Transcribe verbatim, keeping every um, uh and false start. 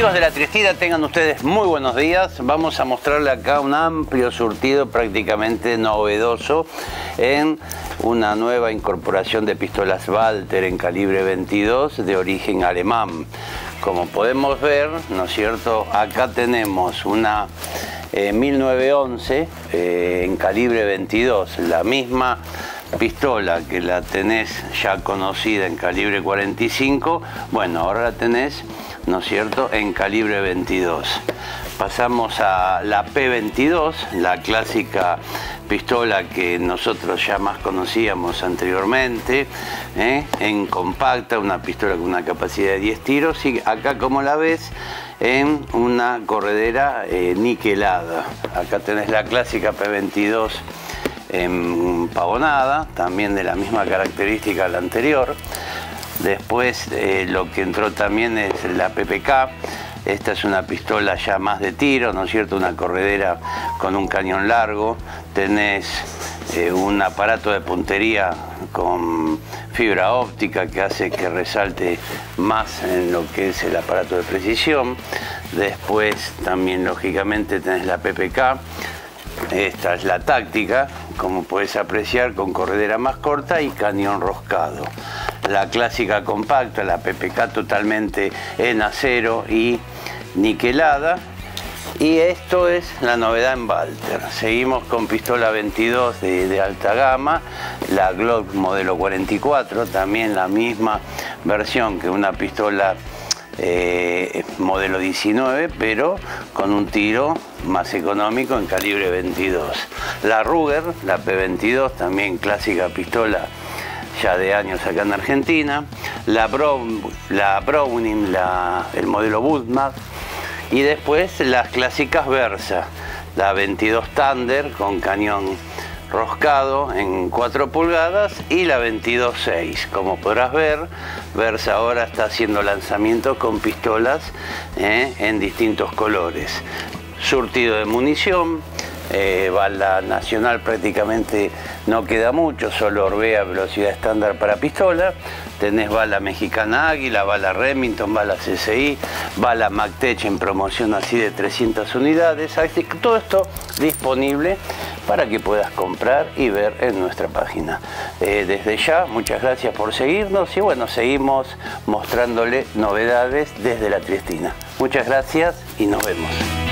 Amigos de la Triestina, tengan ustedes muy buenos días. Vamos a mostrarle acá un amplio surtido prácticamente novedoso en una nueva incorporación de pistolas Walther en calibre veintidós de origen alemán. Como podemos ver, ¿no es cierto? Acá tenemos una eh, mil novecientos once eh, en calibre veintidós, la misma pistola que la tenés ya conocida en calibre cuarenta y cinco, bueno, ahora la tenés, ¿no es cierto?, en calibre veintidós. Pasamos a la P veintidós, la clásica pistola que nosotros ya más conocíamos anteriormente, ¿eh? En compacta, una pistola con una capacidad de diez tiros, y acá, como la ves, en una corredera eh, niquelada. Acá tenés la clásica P veintidós empavonada, también de la misma característica la anterior. Después eh, lo que entró también es la P P K. Esta es una pistola ya más de tiro, ¿no es cierto? Una corredera con un cañón largo. Tenés eh, un aparato de puntería con fibra óptica que hace que resalte más en lo que es el aparato de precisión. Después también lógicamente tenés la P P K. Esta es la táctica, como puedes apreciar, con corredera más corta y cañón roscado. La clásica compacta, la P P K totalmente en acero y niquelada. Y esto es la novedad en Walther. Seguimos con pistola veintidós de, de alta gama, la Glock modelo cuarenta y cuatro, también la misma versión que una pistola Eh, modelo diecinueve, pero con un tiro más económico en calibre veintidós. La Ruger, la P veintidós, también clásica pistola ya de años acá en Argentina. La, Brown, la Browning, la, el modelo Buckmark. Y después las clásicas Bersa, la veintidós Thunder con cañón roscado en cuatro pulgadas y la veintidós seis. Como podrás ver, Bersa ahora está haciendo lanzamientos con pistolas eh, en distintos colores. Surtido de munición, eh, bala nacional prácticamente no queda mucho, solo Orbea velocidad estándar para pistola. Tenés bala mexicana Águila, bala Remington, bala C C I, bala MacTech en promoción así de trescientas unidades. Todo esto disponible para que puedas comprar y ver en nuestra página. Eh, desde ya, muchas gracias por seguirnos y bueno, seguimos mostrándole novedades desde la Triestina. Muchas gracias y nos vemos.